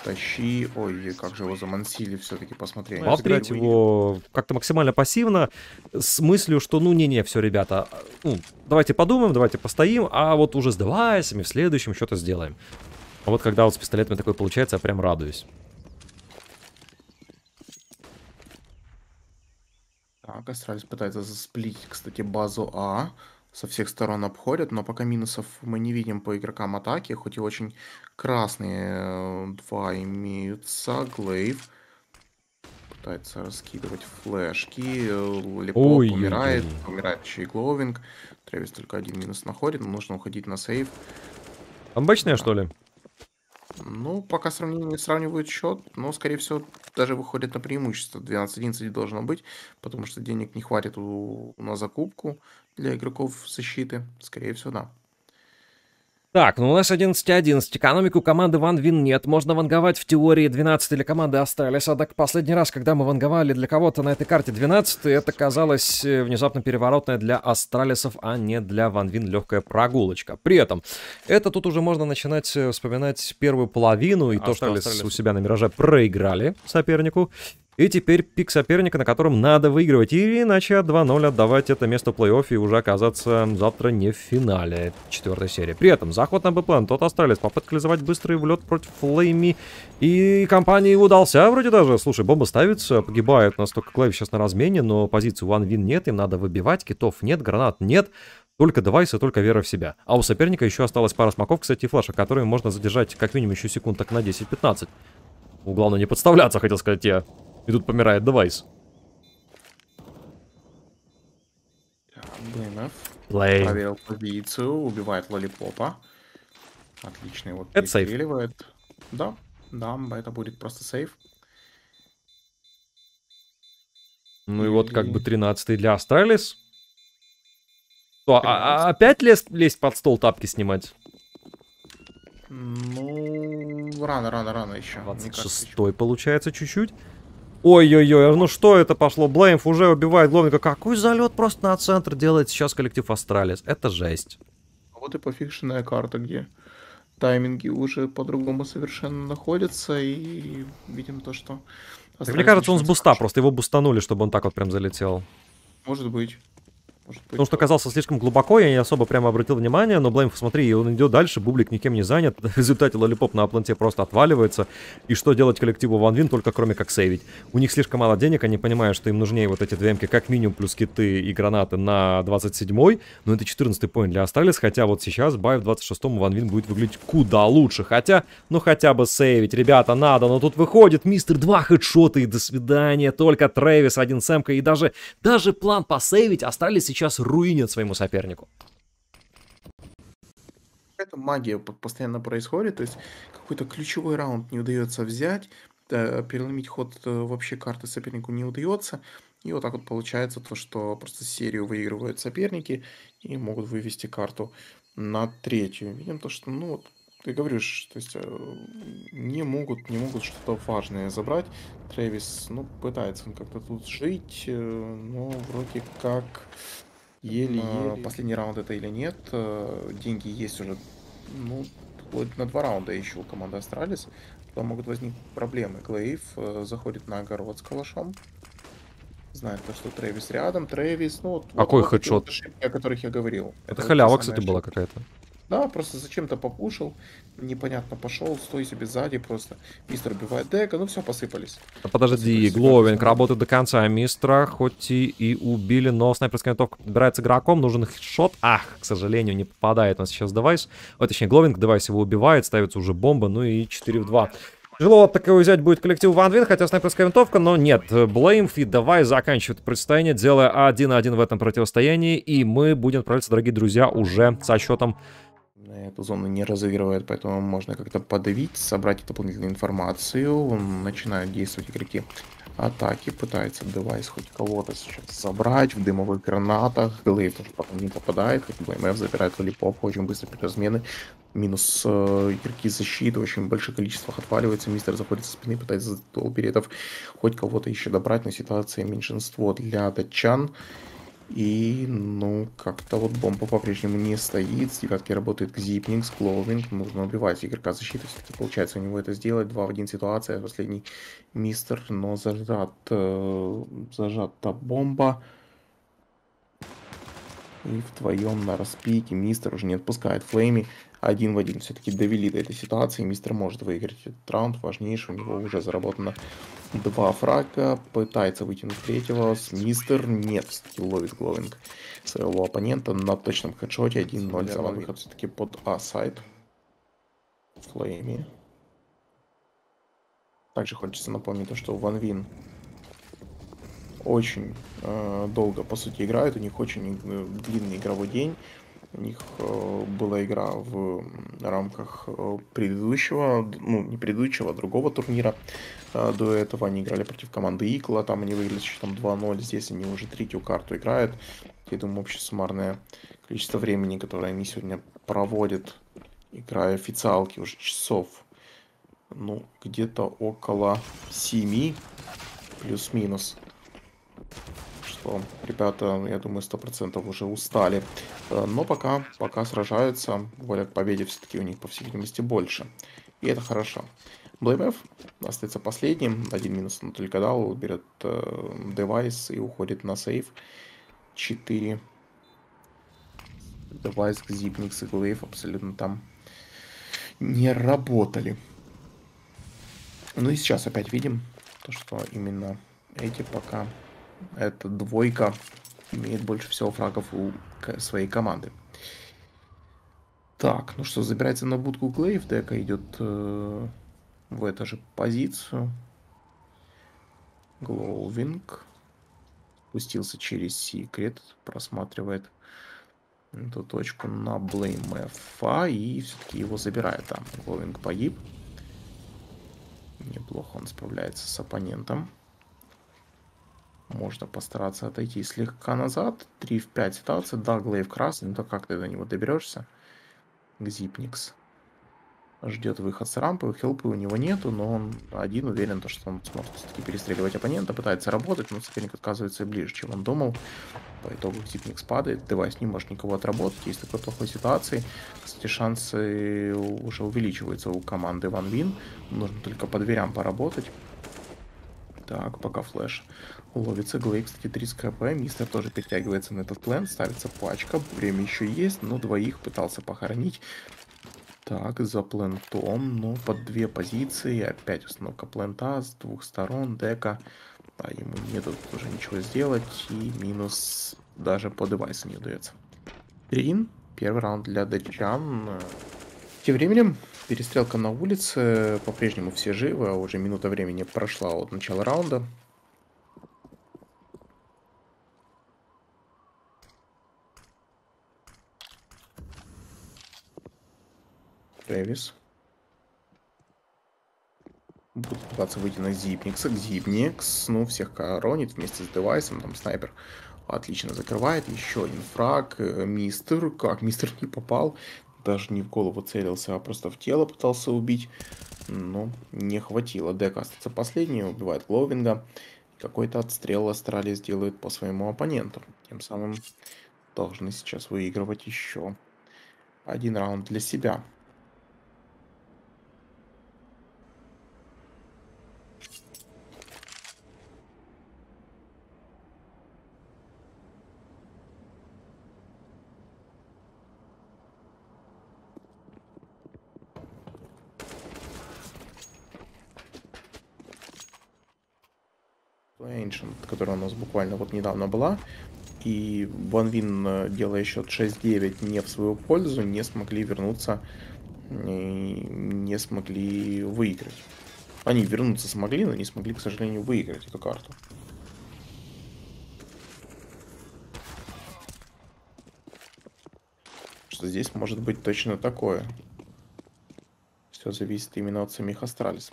тащи, ой, как же его замансили все-таки, посмотрели. Смотреть его как-то максимально пассивно, с мыслью, что ну не-не, все, ребята, ну, давайте подумаем, давайте постоим, а вот уже с девайсами в следующем что-то сделаем. А вот когда вот с пистолетами такой получается, я прям радуюсь. Так, Астралис пытается засплить, кстати, базу А. Со всех сторон обходят, но пока минусов мы не видим по игрокам атаки. Хоть и очень красные два имеются. Глейв пытается раскидывать флешки. Лепоп умирает. Умирает еще и Глоувинг. Трэвис только один минус находит, но нужно уходить на сейв. Амбачная, что ли? Ну, пока сравнивают счет, но, скорее всего, даже выходит на преимущество. 12-11 должно быть, потому что денег не хватит на закупку для игроков защиты. Скорее всего, да. Так, ну у нас 11-11. Экономику команды ванвин нет. Можно ванговать в теории 12 для команды Астралис. А так последний раз, когда мы ванговали для кого-то на этой карте 12, это казалось внезапно переворотное для Астралисов, а не для ванвин легкая прогулочка. При этом, это тут уже можно начинать вспоминать первую половину и то, что Астралис у себя на Мираже проиграли сопернику. И теперь пик соперника, на котором надо выигрывать, и иначе 2-0 отдавать это место в плей-офф и уже оказаться завтра не в финале 4-й серии. При этом заход на Б-план, тот Астралис попытка реализовать быстрый влет против Флейми и компании удался вроде даже. Слушай, бомба ставится, погибает настолько Клайв сейчас на размене, но позицию ванвин нет, им надо выбивать, китов нет, гранат нет. Только девайсы, только вера в себя. А у соперника еще осталась пара смоков, кстати, и флешек, которые можно задержать как минимум еще секунд так на 10-15. Главное не подставляться, хотел сказать я. И тут помирает девайс. БМФ проверил позицию, убивает Лолипопа. Отлично его перестреливает. Да, да, это будет просто сейф. Ну и вот как бы 13-й для Астралис. А опять лезть под стол, тапки снимать? Ну, рано еще. 26-й получается чуть-чуть. Ой-ой-ой, ну что это пошло? Блеймф уже убивает Гловника. Какой залет просто на центр делает сейчас коллектив Астралис. Это жесть. Вот и пофикшенная карта, где тайминги уже по-другому совершенно находятся. И видим то, что... Мне кажется, он с буста. Просто его бустанули, чтобы он так вот прям залетел. Может быть. Потому что оказался слишком глубоко, я не особо прямо обратил внимание, но Блеймф, смотри, он идет дальше, Бублик никем не занят, в результате Лолипоп на апланте просто отваливается, и что делать коллективу Ван Вин, только кроме как сейвить. У них слишком мало денег, они понимают, что им нужнее вот эти две эмки, как минимум, плюс киты и гранаты на 27-й, но это 14-й поинт для Астралис, хотя вот сейчас бай в 26-м Ван Вин будет выглядеть куда лучше, хотя, ну хотя бы сейвить, ребята, надо, но тут выходит мистер 2 хедшота и до свидания, только Трэвис, один с эмкой, и даже план посейвить Астралис сейчас руинят своему сопернику. Эта магия постоянно происходит, то есть какой-то ключевой раунд не удается взять, переломить ход вообще карты сопернику не удается, и вот так вот получается то, что просто серию выигрывают соперники и могут вывести карту на третью. Видим то, что, ну вот, ты говоришь, то есть не могут что-то важное забрать. Трэвис, ну, пытается он как-то тут жить, но вроде как еле-еле. Последний раунд это или нет, деньги есть уже, ну, вплоть на 2 раунда еще у команды Астралис. Там могут возникнуть проблемы. Глейв заходит на огород с калашом. Знает то, что Трэвис рядом. Трэвис, ну, вот... Какой вот, хедшот? Вот ошибки, о которых я говорил. Это халява, кстати, ошибка была какая-то. Да, просто зачем-то попушил, непонятно пошел, стой себе сзади просто. Мистер убивает дека, ну все, посыпались. Подожди, Гловинг работает до конца мистера, хоть и убили, но снайперская винтовка подбирается игроком, нужен хедшот. Ах, к сожалению, не попадает у нас сейчас девайс. О, точнее, Гловинг, девайс его убивает, ставится уже бомба, ну и 4 в 2. Тяжело такого взять будет коллектив Ван Вин, хотя снайперская винтовка, но нет. Блеймф и давай заканчивает противостояние, делая 1-1 в этом противостоянии, и мы будем отправляться, дорогие друзья, уже со счетом. Эту зону не разыгрывает, поэтому можно как-то подавить, собрать дополнительную информацию. Начинают действовать игроки атаки, пытается девайс хоть кого-то сейчас собрать в дымовых гранатах. Глейв тоже потом не попадает, хоть БМФ забирает Лолипоп, очень быстро переразмены. Минус игроки защиты, очень большое количество отваливается. Мистер заходит со спины, пытается за толперетов хоть кого-то еще добрать, но ситуация меньшинство для датчан. И, ну, как-то вот бомба по-прежнему не стоит. С девятки работает Зипнинг, Склоувинг. Нужно убивать игрока защиты. Все-таки получается у него это сделать. 2 в 1 ситуация. Последний мистер, но зажата бомба. И вдвоем на распике мистер уже не отпускает Флейми. 1 в 1 все-таки довели до этой ситуации. Мистер может выиграть этот раунд. Важнейший. У него уже заработано 2 фрага. Пытается вытянуть третьего. Мистер нет. Все-таки ловит Гловинг своего оппонента на точном хедшоте. 1-0 за выход все-таки под А-сайт. Флейми. Также хочется напомнить то, что Ван Вин очень долго, по сути, играют. У них очень длинный игровой день. У них была игра в рамках предыдущего, ну, не предыдущего, а другого турнира. До этого они играли против команды Икла, там они выиграли с счетом 2-0, здесь они уже 3-ю карту играют. Я думаю, общее суммарное количество времени, которое они сегодня проводят, играя официалки, уже часов, ну, где-то около 7, плюс-минус. Что ребята, я думаю, 100% уже устали. Но пока сражаются, воля к победе все-таки у них, по всей видимости, больше. И это хорошо. BlameF остается последним. 1 минус он только дал. Берет девайс и уходит на сейв. 4. Девайс, Зипникс и Глейв абсолютно там не работали. Ну и сейчас опять видим, то, что именно эти пока... Эта двойка имеет больше всего фрагов у своей команды. Так, ну что, забирается на будку Глейв. Дека идет в эту же позицию. Глоувинг спустился через секрет, просматривает эту точку на Блеймфа и все-таки его забирает там. Глоувинг погиб. Неплохо он справляется с оппонентом. Можно постараться отойти слегка назад. 3 в 5 ситуация. Да, Глейв красный, но то как ты до него доберешься? Зипникс ждет выход с рампы. Хелпы у него нету, но он один уверен, что он сможет все-таки перестреливать оппонента. Пытается работать, но соперник отказывается ближе, чем он думал. По итогу Зипникс падает. Девайс не может никого отработать. Есть такой плохой ситуации. Кстати, шансы уже увеличиваются у команды Ван Вин. Нужно только по дверям поработать. Так, пока флэш ловится. Глейк, кстати, 30 кп. Мистер тоже перетягивается на этот план. Ставится пачка. Время еще есть, но двоих пытался похоронить. Так, за плентом, но под две позиции. Опять установка плента с двух сторон. Дека. А ему нету уже ничего сделать. И минус даже по девайсу не удается. Рин. Первый раунд для датчан. Тем временем перестрелка на улице. По-прежнему все живы. Уже минута времени прошла от начала раунда. Дэвис. Будут пытаться выйти на Зипникса. Зипникс, ну, всех коронит вместе с девайсом. Там снайпер отлично закрывает. Еще один фраг. Мистер. Как? Мистер не попал. Даже не в голову целился, а просто в тело пытался убить. Но не хватило. Дека остается последний. Убивает Глоувинга. Какой-то отстрел Астрали сделает по своему оппоненту. Тем самым должны сейчас выигрывать еще один раунд для себя. Ancient, которая у нас буквально вот недавно была, и OneWin, делая счет 6-9 не в свою пользу, не смогли вернуться, не смогли выиграть. Они вернуться смогли, но не смогли, к сожалению, выиграть эту карту. Что здесь может быть точно такое. Все зависит именно от самих Астралис.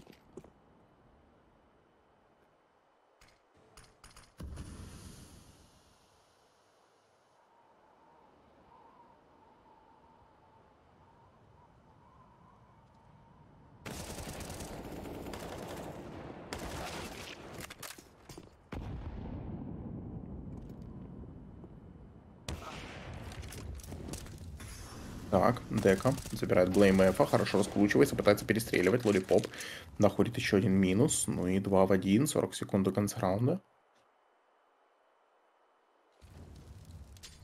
Так, Дека забирает Блеймэфа, хорошо раскручивается, пытается перестреливать. Лолипоп находит еще один минус. Ну и 2 в 1, 40 секунд до конца раунда.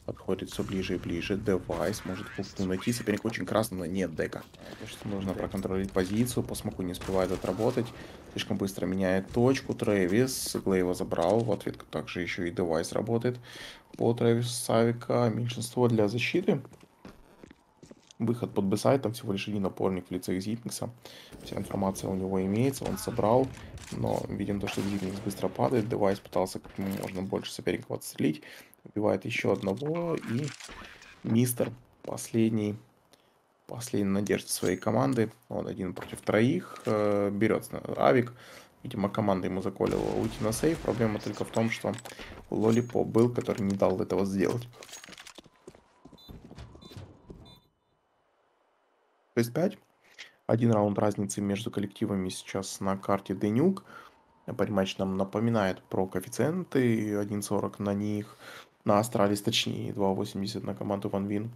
Подходит все ближе и ближе. Девайс может пустую найти. Соперник очень красный, но нет Дека. Нужно проконтролировать позицию. По смоку не успевает отработать. Слишком быстро меняет точку. Трэвис. Глейва забрал. В ответку также еще и Девайс работает. По Трэвису Савика меньшинство для защиты. Выход под бэсайд, там всего лишь один опорник в лице Зипникса. Вся информация у него имеется, он собрал. Но видим то, что Зипникс быстро падает. Девайс пытался как можно больше соперников отстрелить. Убивает еще одного. И Мистер последняя надежда своей команды. Он один против троих. Берет Авик. Видимо, команда ему заколила уйти на сейф. Проблема только в том, что Лолипоп был, который не дал этого сделать. 6-5. Один раунд разницы между коллективами сейчас на карте Денюк. Париматч нам напоминает про коэффициенты. 1.40 на них. На Астралис, точнее, 2.80 на команду OneWin.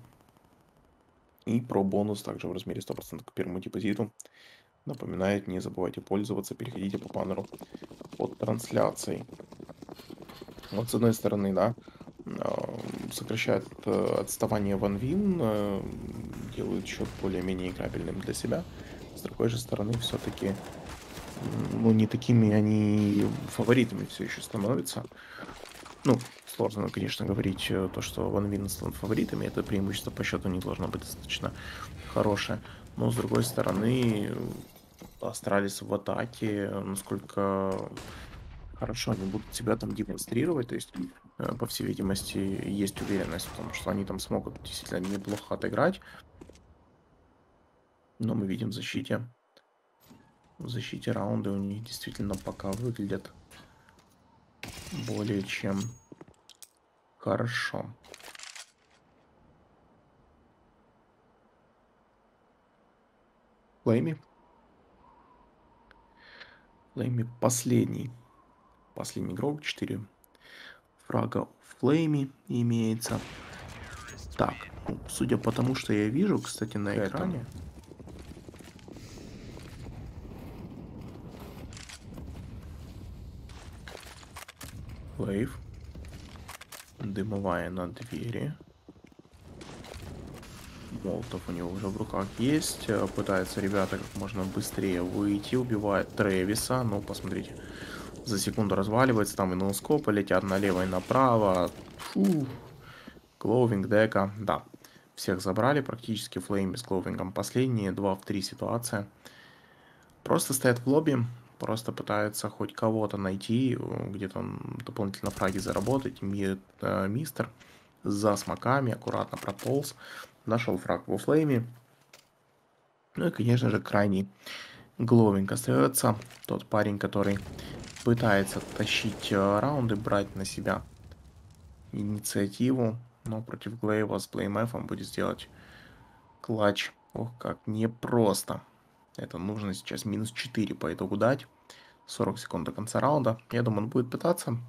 И про бонус также в размере 100% к первому депозиту. Напоминает, не забывайте пользоваться. Переходите по баннеру под трансляцией. Вот с одной стороны, да, сокращает отставание OneWin, делают счет более-менее играбельным для себя. С другой же стороны, все-таки, ну, не такими они фаворитами все еще становятся. Ну, сложно, конечно, говорить то, что OneWin стал фаворитами. Это преимущество по счету не должно быть достаточно хорошее. Но, с другой стороны, Астралис в атаке, насколько хорошо они будут себя там демонстрировать, то есть, по всей видимости, есть уверенность в том, что они там смогут действительно неплохо отыграть. Но мы видим в защите раунды у них действительно пока выглядят более чем хорошо. Флейми последний игрок, 4 фрага в Флейме имеется. Так, ну, судя по тому, что я вижу, кстати, на экране. Вейв. Дымовая на двери. Молотов у него уже в руках есть. Пытаются ребята как можно быстрее выйти. Убивает Трэвиса. Ну, посмотрите. За секунду разваливается. Там и ноускопы летят налево и направо. Фу. Клоувинг, дека. Да. Всех забрали. Практически флейми с клоувингом. Последние 2 в 3 ситуация. Просто стоят в лобби. Просто пытаются хоть кого-то найти. Где-то дополнительно фраги заработать. Мистер за смоками аккуратно прополз. Нашел фраг во флейме. Ну и, конечно же, крайний гловинг остается. Тот парень, который пытается тащить раунды, брать на себя инициативу. Но против Глейва с плеймэфом будет сделать клатч. Ох, как непросто. Это нужно сейчас минус 4 по итогу дать. 40 секунд до конца раунда. Я думаю, он будет пытаться.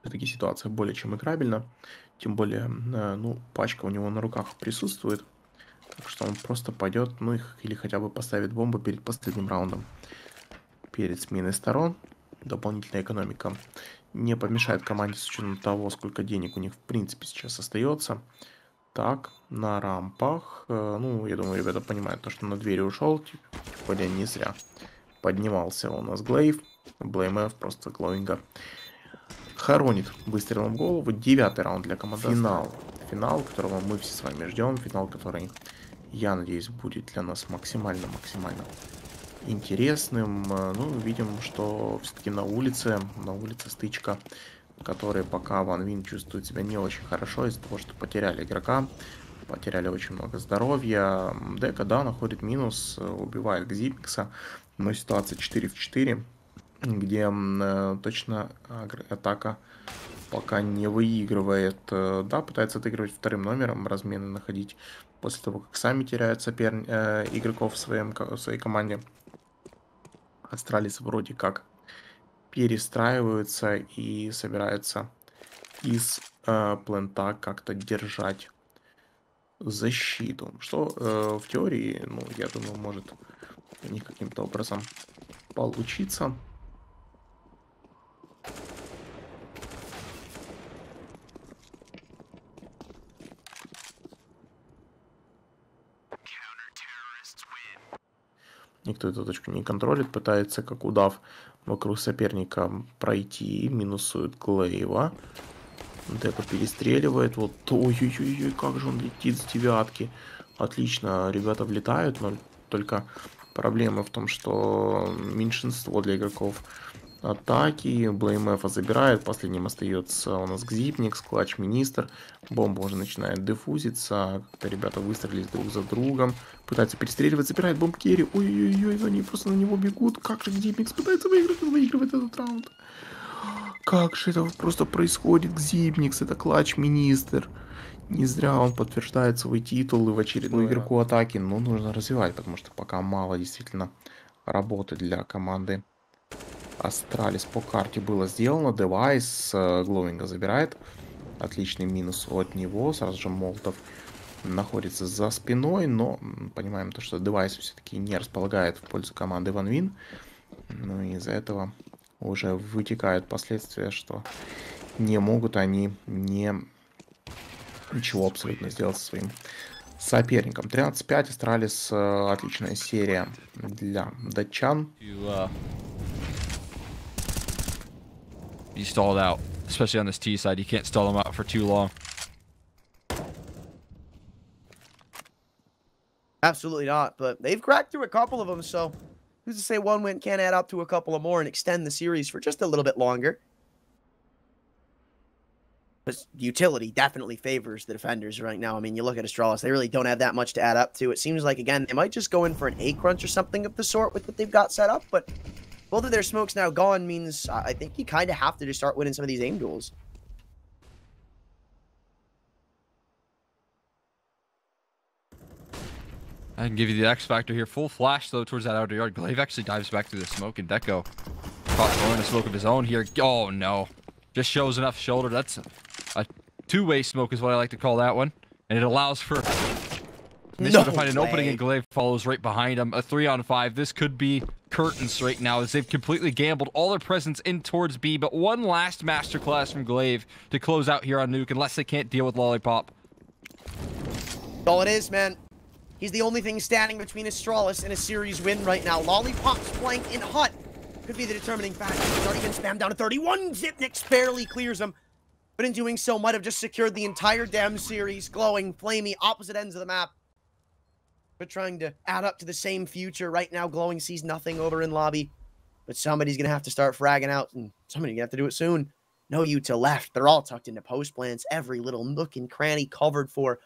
Все-таки ситуация более чем играбельна. Тем более, ну, пачка у него на руках присутствует. Так что он просто пойдет, ну, их или хотя бы поставит бомбу перед последним раундом. Перед сменой сторон. Дополнительная экономика не помешает команде с учетом того, сколько денег у них в принципе сейчас остается. Так, на рампах. Ну, я думаю, ребята понимают, то, что на двери ушел. Типа, не зря. Поднимался у нас Глейв. BlameF просто Глоинга хоронит выстрелом в голову. 9-й раунд для команды. Финал. Финал, которого мы все с вами ждем. Финал, который, я надеюсь, будет для нас максимально интересным. Ну, видим, что все-таки на улице стычка, которая пока Ван Вин чувствует себя не очень хорошо из-за того, что потеряли игрока. Потеряли очень много здоровья. Дека, да, находит минус, убивает Гзипикса. Но ситуация 4 в 4. Где точно атака пока не выигрывает. Да, пытается отыгрывать вторым номером, размены находить после того, как сами теряют игроков в своей команде. Астралис вроде как перестраиваются и собираются из плента как-то держать защиту. Что в теории, ну, я думаю, может у них каким-то образом получиться. Никто эту точку не контролит, пытается как удав вокруг соперника пройти, минусует Глейва. Дека перестреливает, вот, ой-ой-ой, как же он летит с девятки. Отлично, ребята влетают, но только проблема в том, что меньшинство для игроков атаки. BlameF забирает, последним остается у нас Гзипникс, Клатч, Министр. Бомба уже начинает дефузиться, как-то ребята выстрелились друг за другом, пытаются перестреливать, забирает бомб керри. Ой-ой-ой, они просто на него бегут, как же Гзипникс пытается выиграть, он выигрывает этот раунд. Как же это просто происходит, Гзипникс, это Клатч, Министр. Не зря он подтверждает свои титулы в очередную игроку атаки, но нужно развивать, потому что пока мало действительно работы для команды Астралис по карте было сделано. Девайс Глоинга забирает. Отличный минус от него. Сразу же Молотов находится за спиной. Но понимаем то, что Девайс все-таки не располагает в пользу команды Ван Вин. Ну и из-за этого уже вытекают последствия, что не могут они ничего абсолютно сделать со своим соперником. 13-5. Астралис. Отличная серия для датчан. You stalled out, especially on this T side. You can't stall them out for too long. Absolutely not, but they've cracked through a couple of them, so who's to say one win can't add up to a couple of more and extend the series for just a little bit longer? But utility definitely favors the defenders right now. I mean, you look at Astralis, they really don't have that much to add up to. It seems like, again, they might just go in for an A crunch or something of the sort with what they've got set up, but both of their smokes now gone means I think you kind of have to just start winning some of these aim duels. I can give you the X factor here. Full flash though towards that outer yard. Glaive actually dives back through the smoke and Deco caught throwing a smoke of his own here. Oh no. Just shows enough shoulder. That's a two-way smoke is what I like to call that one. And it allows for Mischief to find an opening, and Glaive follows right behind him. A 3-on-5. This could be curtains right now as they've completely gambled all their presence in towards B, but one last masterclass from Glaive to close out here on Nuke unless they can't deal with Lollipop. All it is, man. He's the only thing standing between Astralis and a series win right now. Lollipop's flank in Hut could be the determining factor. He's already been spammed down to 31. Zipnix barely clears him, but in doing so might have just secured the entire damn series. Glowing, flamey, opposite ends of the map, but trying to add up to the same future. Right now, Glowing sees nothing over in lobby, but somebody's going to have to start fragging out, and somebody's going to have to do it soon. No Uta left. They're all tucked into post plants. Every little nook and cranny covered for.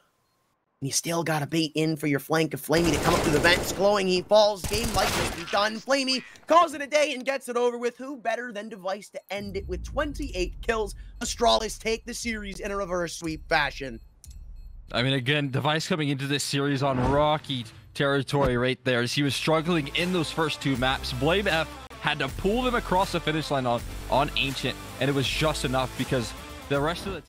And you still gotta bait in for your flank of Flamey to come up through the vents. Glowing, he falls. Game might just be done. Flamey calls it a day and gets it over with. Who better than Device to end it with 28 kills? Astralis take the series in a reverse sweep fashion. I mean, again, Device coming into this series on rocky territory right there as he was struggling in those first two maps. Blame F had to pull them across the finish line on Ancient, and it was just enough because the rest of the